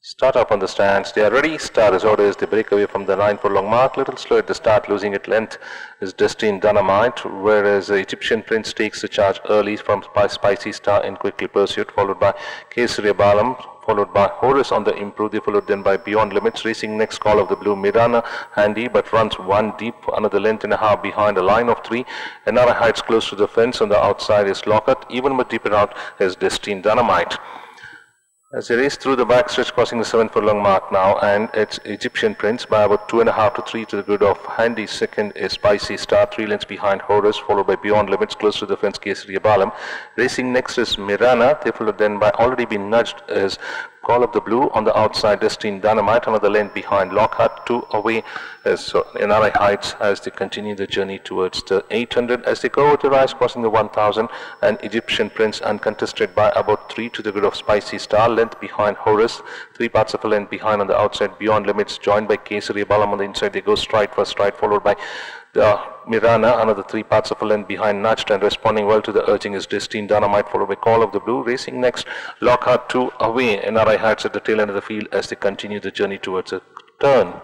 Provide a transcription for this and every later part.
Start up on the stands. They are ready. Star is orders. They break away from the line for Longmark. Little slow at the start, losing at length is Destine Dynamite, whereas Egyptian Prince takes the charge early from Spicy Star in quickly pursuit, followed by Kesaria Balam, followed by Horus on the improve. They followed then by Beyond Limits. Racing next, Call of the Blue. Mirana handy, but runs one deep, another length and a half behind a line of three. Another hides close to the fence. On the outside is Lockhart. Even more deeper out is Destine Dynamite. As they race through the back stretch, crossing the 7-furlong mark now, and it's Egyptian Prince by about 2.5 to 3 to the good of handy. Second is Spicy Star, 3 lengths behind Horus, followed by Beyond Limits, close to the fence, Kesaria Balam. Racing next is Mirana. They followed then by already been nudged is Call of the Blue. On the outside, Destine Dynamite, another length behind Lockhart. 2 away as NRI Heights as they continue the journey towards the 800. As they go over the rise, crossing the 1000, and Egyptian Prince uncontested by about 3 to the good of Spicy Star, length behind Horus, 3 parts of a length behind on the outside, Beyond Limits, joined by Kesaria Balam on the inside. They go stride for stride, followed by Mirana, another 3 parts of a length behind, nudged and responding well to the urging is Destine Dynamite, followed by Call of the Blue. Racing next, Lockhart. 2 away, NRI Heights at the tail end of the field as they continue the journey towards a turn.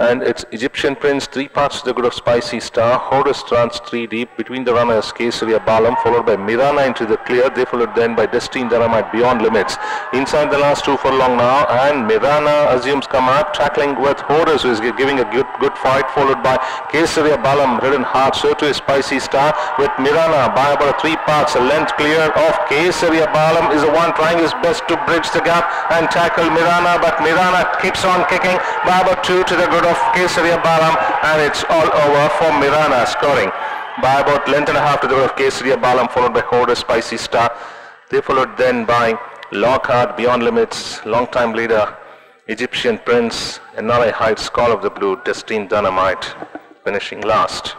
And it's Egyptian Prince, 3 parts to the good of Spicy Star. Horus runs 3 deep. Between the runners, Kesaria Balam, followed by Mirana into the clear. They followed then by Destine Dynamite, Beyond Limits. Inside the last 2 furlong now, and Mirana assumes command, tackling with Horus, who is giving a good fight, followed by Kesaria Balam, ridden hard. So to Spicy Star with Mirana by about 3 parts. A length clear of Kesaria Balam is the one trying his best to bridge the gap and tackle Mirana, but Mirana keeps on kicking by about 2 to the good of Kesaria Balam, and it's all over for Mirana, scoring by about length and a half to the good of Kesaria Balam, followed by Horus, Spicy Star. They followed then by Lockhart, Beyond Limits, long-time leader Egyptian Prince, and NRI Heights, Call of the Blue, Destine Dynamite finishing last.